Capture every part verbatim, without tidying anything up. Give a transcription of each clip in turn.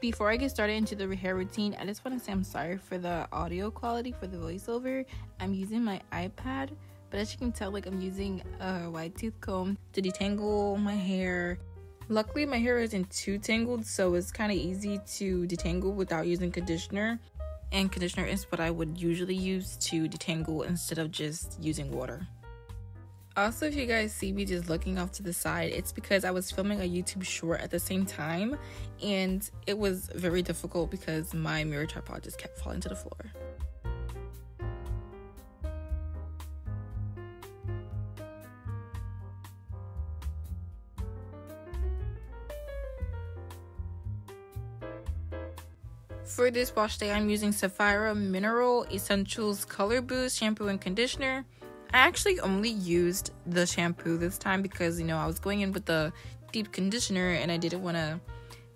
Before I get started into the hair routine, I just want to say I'm sorry for the audio quality for the voiceover. I'm using my iPad, but as you can tell, like, I'm using a wide tooth comb to detangle my hair. Luckily, my hair isn't too tangled, so it's kind of easy to detangle without using conditioner. And conditioner is what I would usually use to detangle instead of just using water. Also, if you guys see me just looking off to the side, it's because I was filming a YouTube short at the same time, and it was very difficult because my mirror tripod just kept falling to the floor. For this wash day, I'm using Sapphira Mineral Essentials Color Boost Shampoo and Conditioner. I actually only used the shampoo this time because, you know, I was going in with the deep conditioner and I didn't want to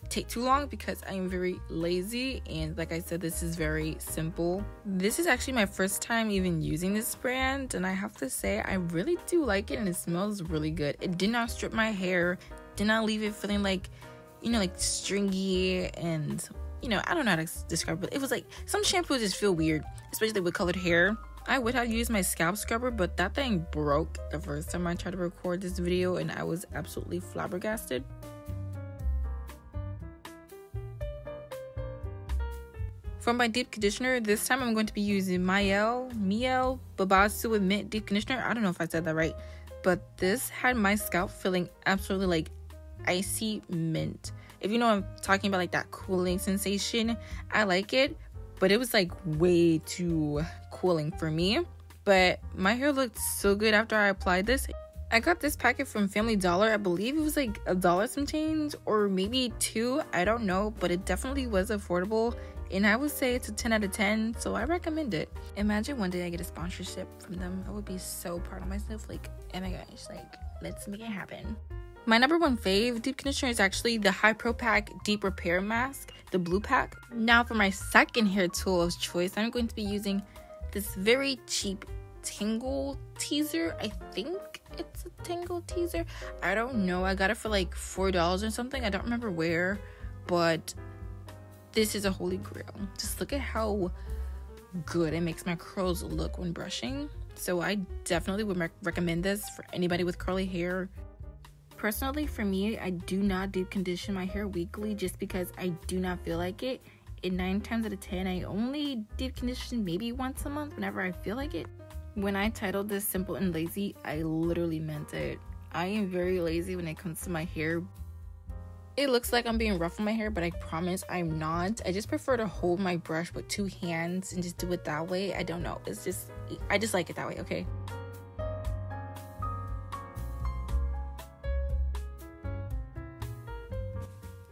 take too long because I am very lazy, and like I said, this is very simple. This is actually my first time even using this brand, and I have to say I really do like it, and it smells really good. It did not strip my hair, did not leave it feeling like, you know, like stringy and... you know, I don't know how to describe it. It was like, some shampoos just feel weird, especially with colored hair. I would have used my scalp scrubber, but that thing broke the first time I tried to record this video, and I was absolutely flabbergasted. For my deep conditioner, this time I'm going to be using Mielle, Mielle Babassu with Mint Deep Conditioner. I don't know if I said that right, but this had my scalp feeling absolutely like icy mint. If you know what I'm talking about, like that cooling sensation, I like it, but it was like way too cooling for me. But my hair looked so good after I applied this. I got this packet from Family Dollar. I believe it was like a dollar some change or maybe two, I don't know, but it definitely was affordable, and I would say it's a ten out of ten, so I recommend it. Imagine one day I get a sponsorship from them. I would be so proud of myself. Like, oh my gosh, like, let's make it happen. My number one fave deep conditioner is actually the High Pro Pack Deep Repair Mask, the blue pack. Now for my second hair tool of choice, I'm going to be using this very cheap tingle teaser. I think it's a tingle teaser. I don't know. I got it for like four dollars or something. I don't remember where, but this is a holy grail. Just look at how good it makes my curls look when brushing. So I definitely would rec recommend this for anybody with curly hair. Personally, for me, I do not deep condition my hair weekly just because I do not feel like it. And nine times out of ten, I only deep condition maybe once a month whenever I feel like it. When I titled this Simple and Lazy, I literally meant it. I am very lazy when it comes to my hair. It looks like I'm being rough on my hair, but I promise I'm not. I just prefer to hold my brush with two hands and just do it that way. I don't know. It's just, I just like it that way, okay?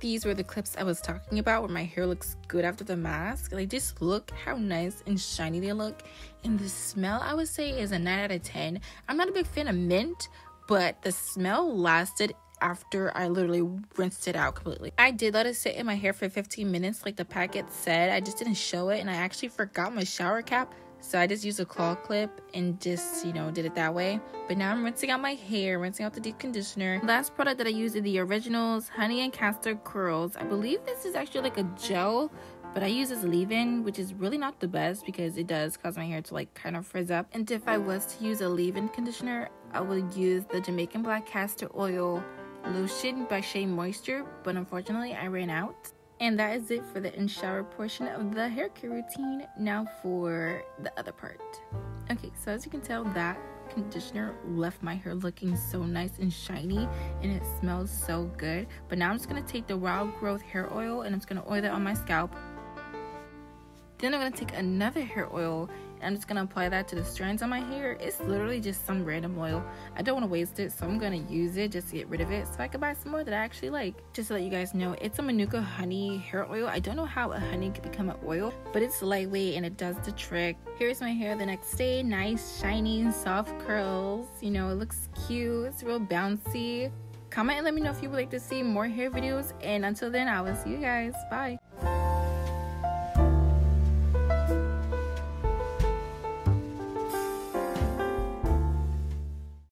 These were the clips I was talking about where my hair looks good after the mask. Like, just look how nice and shiny they look. And the smell, I would say, is a nine out of ten. I'm not a big fan of mint, but the smell lasted after I literally rinsed it out completely. I did let it sit in my hair for fifteen minutes like the packet said. I just didn't show it, and I actually forgot my shower cap, so I just used a claw clip and just, you know, did it that way. But now I'm rinsing out my hair, rinsing out the deep conditioner. Last product that I used is the Originals Honey and Castor Curls. I believe this is actually like a gel, but I use this leave-in, which is really not the best because it does cause my hair to like kind of frizz up. And if I was to use a leave-in conditioner, I would use the Jamaican Black Castor Oil Lotion by Shea Moisture, but unfortunately I ran out. And that is it for the in-shower portion of the hair care routine. Now for the other part. Okay, so as you can tell, that conditioner left my hair looking so nice and shiny, and it smells so good. But now I'm just going to take the Wild Growth Hair Oil, and I'm just going to oil that on my scalp. Then I'm going to take another hair oil, and I'm just going to apply that to the strands on my hair. It's literally just some random oil. I don't want to waste it, so I'm going to use it just to get rid of it so I can buy some more that I actually like. Just to let you guys know, it's a Manuka honey hair oil. I don't know how a honey could become an oil, but it's lightweight and it does the trick. Here's my hair the next day. Nice, shiny, and soft curls. You know, it looks cute. It's real bouncy. Comment and let me know if you would like to see more hair videos. And until then, I will see you guys. Bye.